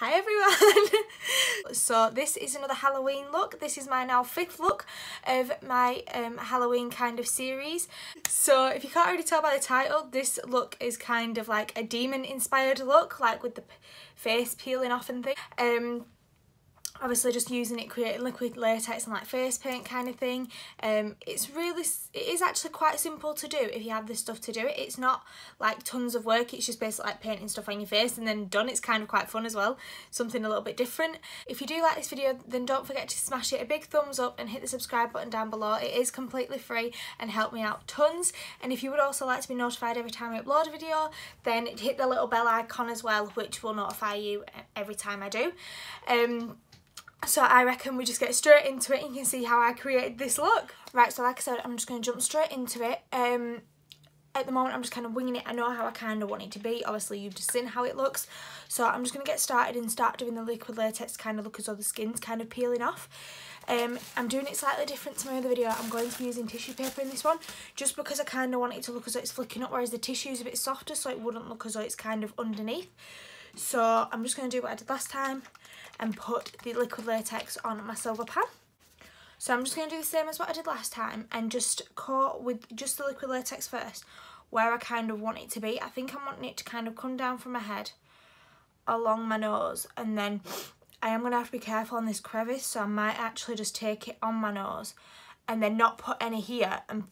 Hi everyone! So this is another Halloween look. This is my now 5th look of my Halloween kind of series. So if you can't already tell by the title, this look is kind of like a demon inspired look, like with the face peeling off and things. Obviously just using it, creating liquid latex and like face paint kind of thing. It is actually quite simple to do if you have the stuff to do it. It's not like tons of work, it's just basically like painting stuff on your face and then done. It's kind of quite fun as well, something a little bit different. If you do like this video, then don't forget to smash it a big thumbs up and hit the subscribe button down below. It is completely free and help me out tons. And if you would also like to be notified every time I upload a video, then hit the little bell icon as well, which will notify you every time I do. So I reckon we just get straight into it and you can see how I created this look. Right, so like I said, I'm just going to jump straight into it. At the moment I'm just kind of winging it. I know how I kind of want it to be. Obviously you've just seen how it looks. So I'm just going to get started and start doing the liquid latex kind of look as though the skin's kind of peeling off. I'm doing it slightly different to my other video. I'm going to be using tissue paper in this one just because I kind of want it to look as though it's flicking up, whereas the tissue is a bit softer so it wouldn't look as though it's kind of underneath. So I'm just going to do what I did last time and put the liquid latex on my silver pan. So I'm just going to do the same as what I did last time and just coat with just the liquid latex first where I kind of want it to be. I think I'm wanting it to kind of come down from my head along my nose, and then I am going to have to be careful on this crevice, so I might actually just take it on my nose and then not put any here and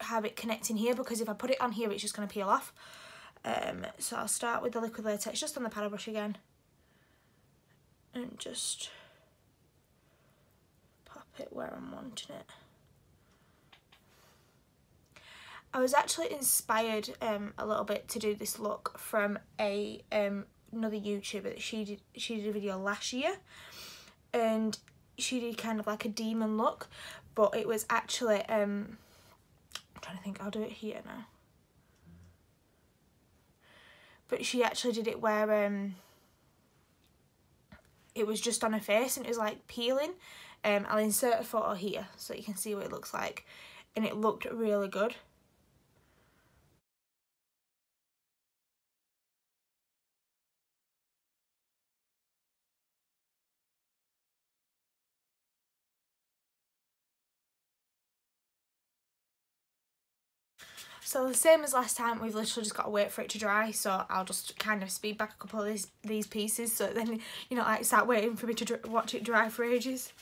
have it connecting here, because if I put it on here it's just going to peel off. So I'll start with the liquid latex just on the paddle brush again. And just pop it where I'm wanting it. I was actually inspired a little bit to do this look from a another YouTuber that she did a video last year, and she did kind of like a demon look, but it was actually I'm trying to think, I'll do it here now. But she actually did it where it was just on her face and it was like peeling. I'll insert a photo here so you can see what it looks like, and it looked really good. So the same as last time, we've literally just got to wait for it to dry, so I'll just kind of speed back a couple of these pieces so then you know, like, start waiting for me to watch it dry for ages.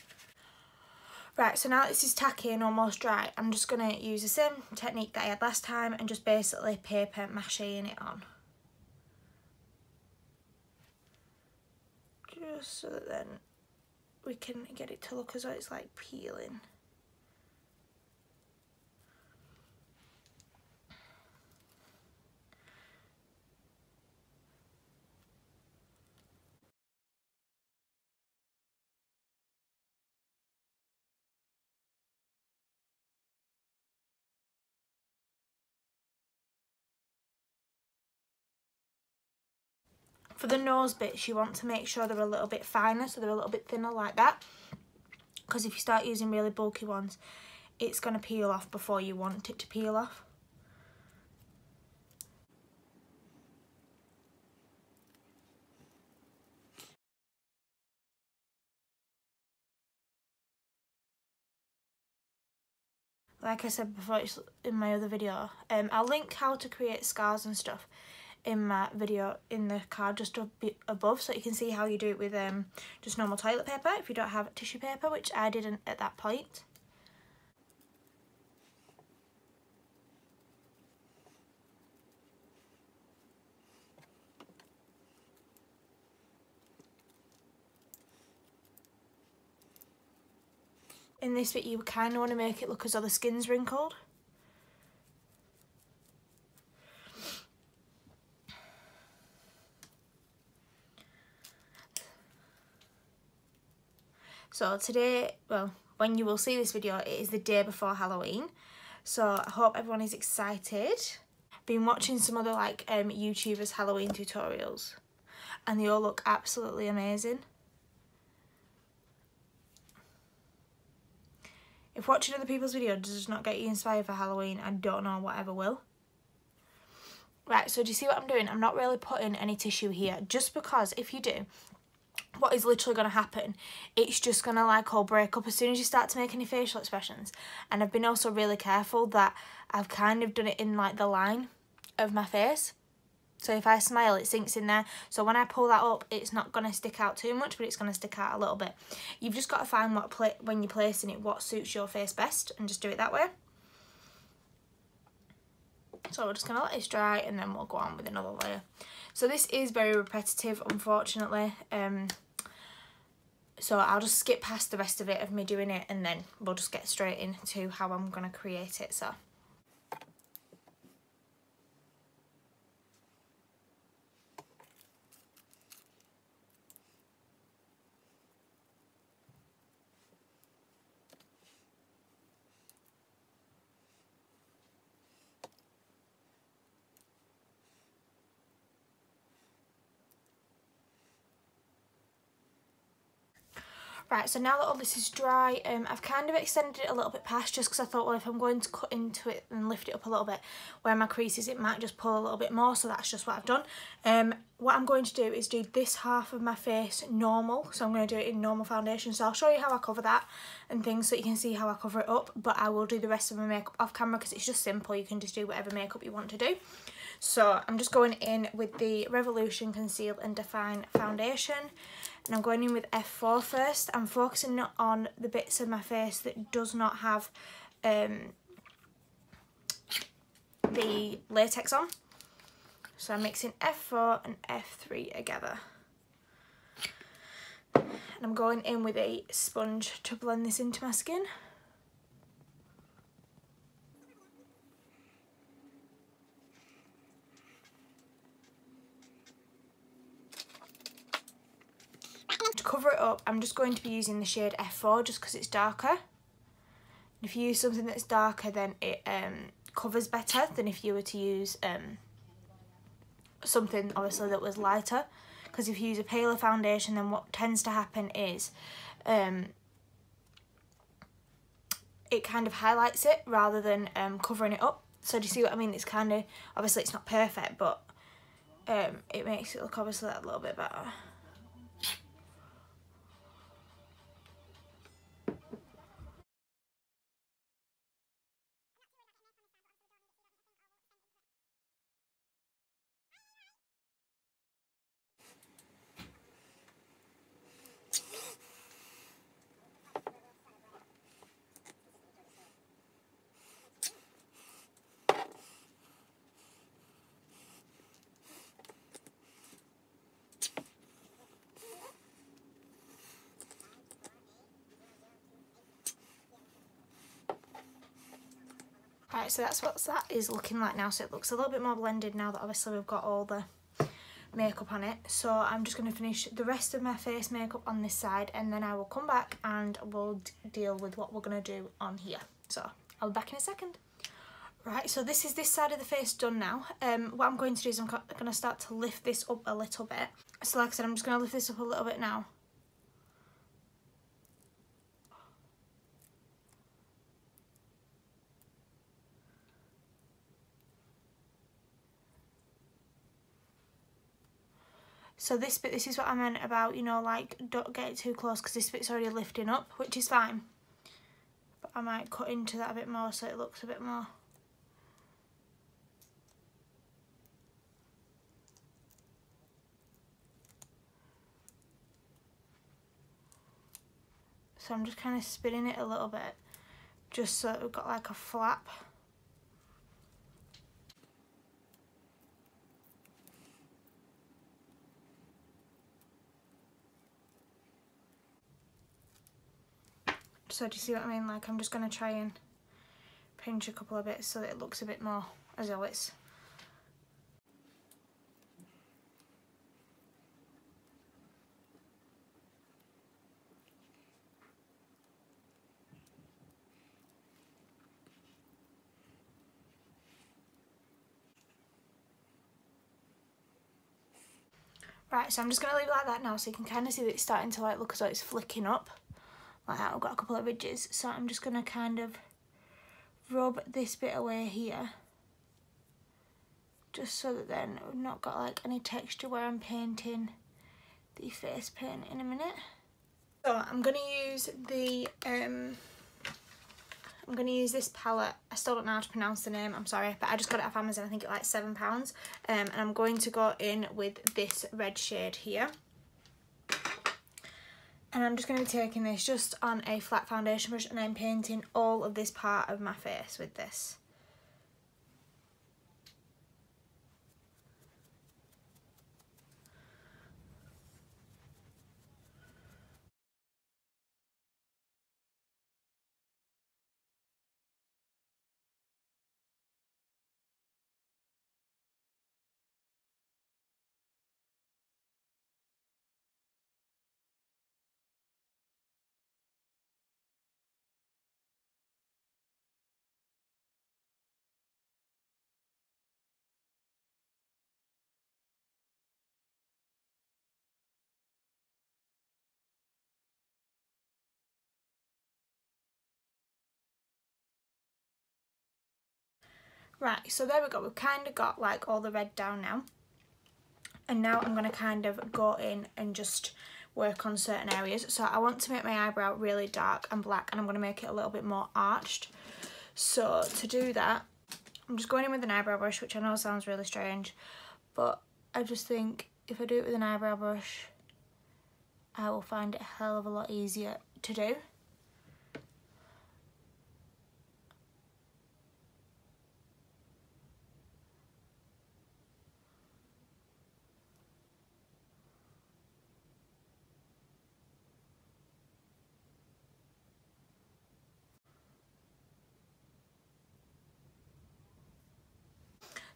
Right, so now this is tacky and almost dry, I'm just going to use the same technique that I had last time and just basically paper macheing it on. Just so that then we can get it to look as though it's like peeling. For the nose bits, you want to make sure they're a little bit finer, so they're a little bit thinner like that, because if you start using really bulky ones, it's going to peel off before you want it to peel off. Like I said before in my other video, I'll link how to create scars and stuff in my video in the card just a bit above, so you can see how you do it with just normal toilet paper if you don't have tissue paper, which I didn't at that point. In this bit you kind of want to make it look as though the skin's wrinkled. So today, well, when you will see this video, it is the day before Halloween. So I hope everyone is excited. Been watching some other like YouTubers' Halloween tutorials and they all look absolutely amazing. If watching other people's videos does not get you inspired for Halloween, I don't know whatever will. Right, so do you see what I'm doing? I'm not really putting any tissue here, just because if you do, what is literally going to happen, it's just going to like all break up as soon as you start to make any facial expressions. And I've been also really careful that I've kind of done it in like the line of my face, so if I smile it sinks in there, so when I pull that up it's not going to stick out too much, but it's going to stick out a little bit. You've just got to find what when you're placing it what suits your face best and just do it that way. So we're just going to let this dry and then we'll go on with another layer. So this is very repetitive, unfortunately, so I'll just skip past the rest of it of me doing it and then we'll just get straight into how I'm going to create it. So right, so now that all this is dry, I've kind of extended it a little bit past just because I thought, well, if I'm going to cut into it and lift it up a little bit where my crease is, it might just pull a little bit more, so that's just what I've done. What I'm going to do is do this half of my face normal, so I'm going to do it in normal foundation, so I'll show you how I cover that and things so you can see how I cover it up, but I will do the rest of my makeup off camera because it's just simple, you can just do whatever makeup you want to do. So I'm just going in with the Revolution Conceal and Define foundation, and I'm going in with F4 first. I'm focusing on the bits of my face that does not have the latex on. So I'm mixing F4 and F3 together. And I'm going in with a sponge to blend this into my skin. Cover it up, I'm just going to be using the shade F4 just because it's darker. And if you use something that's darker, then it covers better than if you were to use something obviously that was lighter, because if you use a paler foundation, then what tends to happen is it kind of highlights it rather than covering it up. So do you see what I mean? It's kind of, obviously it's not perfect, but it makes it look obviously a little bit better. Right, so that's what that is looking like now, so it looks a little bit more blended now that obviously we've got all the makeup on it. So I'm just going to finish the rest of my face makeup on this side and then I will come back and we'll deal with what we're going to do on here. So I'll be back in a second. Right, so this is this side of the face done now. What I'm going to do is I'm going to start to lift this up a little bit. So like I said, I'm just going to lift this up a little bit now. So this bit, this is what I meant about, you know, like, don't get it too close because this bit's already lifting up, which is fine. But I might cut into that a bit more so it looks a bit more. So I'm just kind of spinning it a little bit just so that we've got like a flap. So do you see what I mean? Like, I'm just going to try and pinch a couple of bits so that it looks a bit more as always. Right, so I'm just going to leave it like that now so you can kind of see that it's starting to like look as though it's flicking up. Like that, I've got a couple of ridges, so I'm just going to kind of rub this bit away here just so that then we've not got like any texture where I'm painting the face paint in a minute. So I'm gonna use the I'm gonna use this palette. I still don't know how to pronounce the name, I'm sorry, but I just got it off Amazon. I think it was like £7, and I'm going to go in with this red shade here. And I'm just going to be taking this just on a flat foundation brush, and I'm painting all of this part of my face with this. Right, so there we go, we've kind of got like all the red down now, and now I'm going to kind of go in and just work on certain areas. So I want to make my eyebrow really dark and black, and I'm going to make it a little bit more arched. So to do that, I'm just going in with an eyebrow brush, which I know sounds really strange, but I just think if I do it with an eyebrow brush, I will find it a hell of a lot easier to do.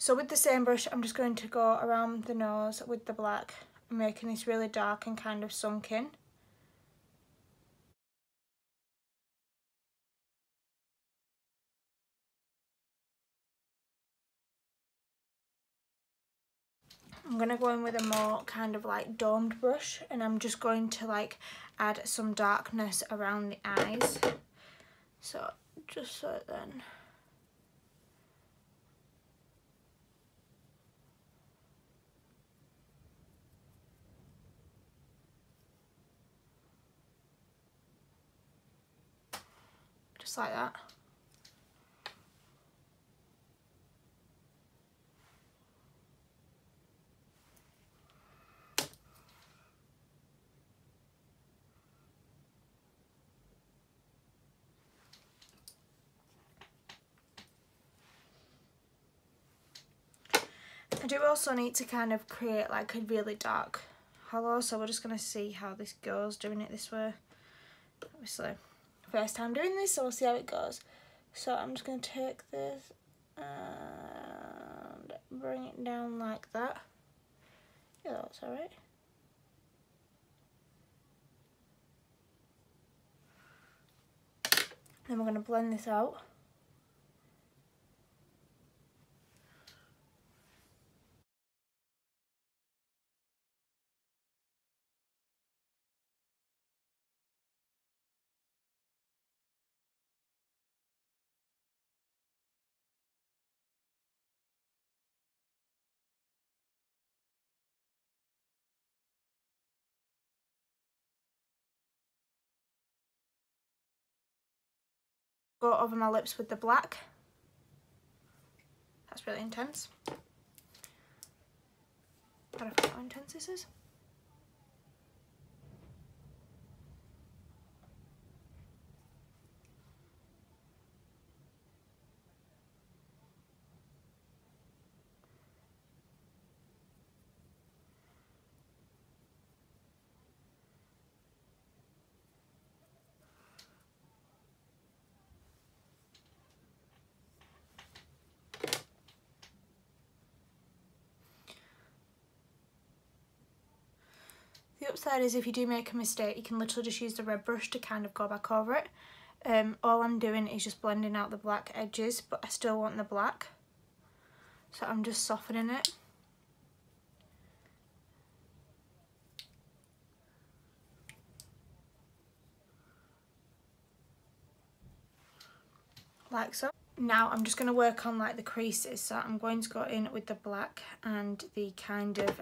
So with the same brush, I'm just going to go around the nose with the black, making this really dark and kind of sunk in. I'm going to go in with a more kind of like domed brush, and I'm just going to like add some darkness around the eyes. So just so then. Just like that. I do also need to kind of create like a really dark hollow, so we're just going to see how this goes doing it this way. Obviously, first time doing this, so we'll see how it goes. So I'm just going to take this and bring it down like that. Yeah, that's alright. Then we're going to blend this out. Go over my lips with the black. That's really intense. I don't know how intense this is. The upside is if you do make a mistake, you can literally just use the red brush to kind of go back over it. All I'm doing is just blending out the black edges, but I still want the black, so I'm just softening it. Like so. Now I'm just going to work on like the creases, so I'm going to go in with the black and the kind of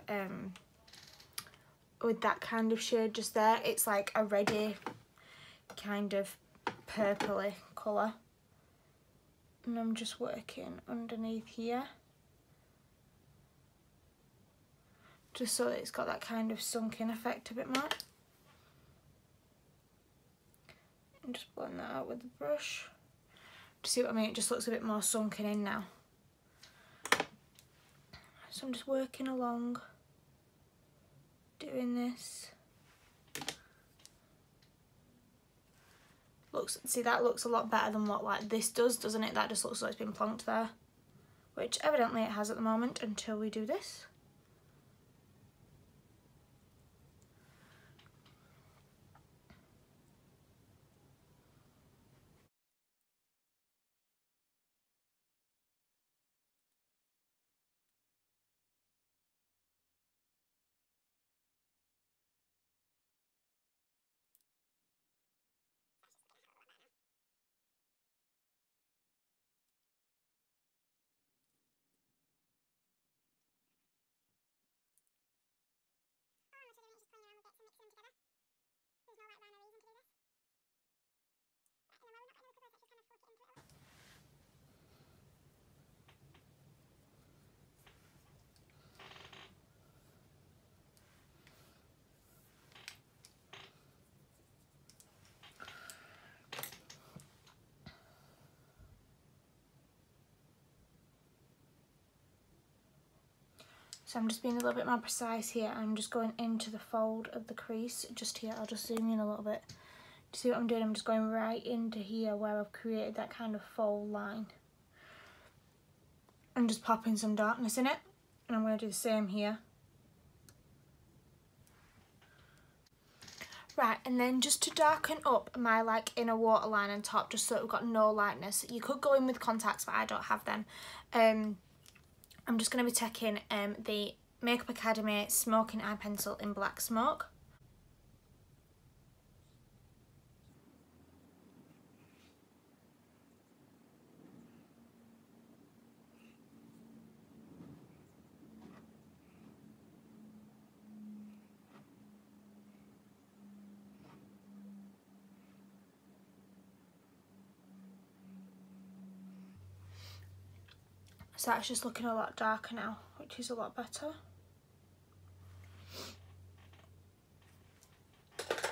with that kind of shade just there. It's like a reddy kind of purpley colour. And I'm just working underneath here, just so that it's got that kind of sunken effect a bit more. And just blend that out with the brush. Do you see what I mean? It just looks a bit more sunken in now. So I'm just working along, doing this. Looks, see, that looks a lot better than what like this does, doesn't it? That just looks like it's been plonked there, which evidently it has at the moment until we do this. So I'm just being a little bit more precise here. I'm just going into the fold of the crease just here. I'll just zoom in a little bit. Do you see what I'm doing? I'm just going right into here where I've created that kind of fold line. I'm just popping some darkness in it. And I'm going to do the same here. Right, and then just to darken up my like inner waterline on top, just so that we've got no lightness. You could go in with contacts, but I don't have them. I'm just going to be taking the Makeup Academy Smoking Eye Pencil in Black Smoke. So that's just looking a lot darker now, which is a lot better.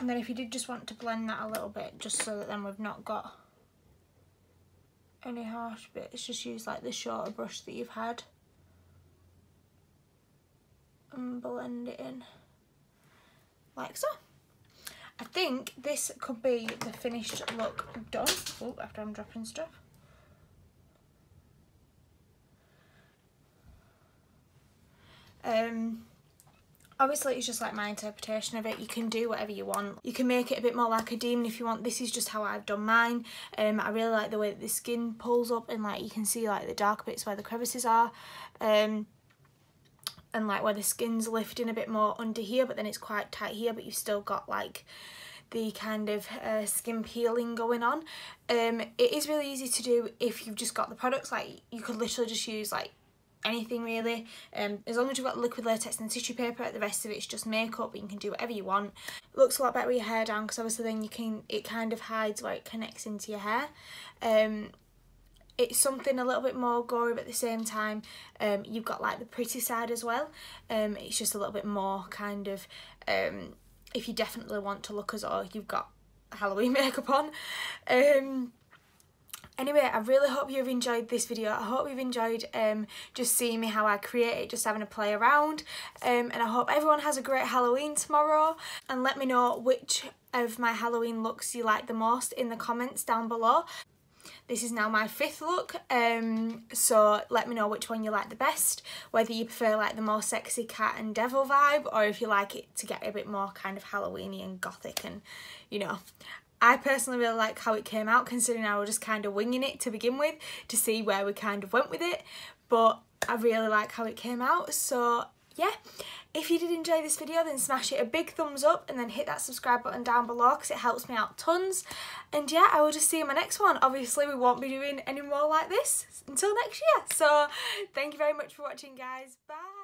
And then if you did just want to blend that a little bit, just so that then we've not got any harsh bits, just use like the shorter brush that you've had and blend it in like so. I think this could be the finished look done. Oh, after I'm dropping stuff. Obviously it's just like my interpretation of it. You can do whatever you want. You can make it a bit more like a demon if you want. This is just how I've done mine. I really like the way that the skin pulls up and like you can see like the dark bits where the crevices are, and like where the skin's lifting a bit more under here, but then it's quite tight here, but you've still got like the kind of skin peeling going on. It is really easy to do if you've just got the products. Like you could literally just use like anything really, as long as you've got liquid latex and tissue paper. The rest of it's just makeup, but you can do whatever you want. It looks a lot better with your hair down, because obviously then you can, it kind of hides where it connects into your hair. It's something a little bit more gory, but at the same time you've got like the pretty side as well. It's just a little bit more kind of, if you definitely want to look as though you've got Halloween makeup on. Anyway, I really hope you've enjoyed this video. I hope you've enjoyed just seeing me how I create it, just having a play around. And I hope everyone has a great Halloween tomorrow. And let me know which of my Halloween looks you like the most in the comments down below. This is now my 5th look, so let me know which one you like the best, whether you prefer like the more sexy cat and devil vibe, or if you like it to get a bit more kind of Halloweeny and gothic and, you know. I personally really like how it came out, considering I was just kind of winging it to begin with to see where we kind of went with it, but I really like how it came out. So yeah, if you did enjoy this video, then smash it a big thumbs up and then hit that subscribe button down below, because it helps me out tons. And yeah, I will just see you in my next one. Obviously we won't be doing any more like this until next year. So thank you very much for watching, guys. Bye.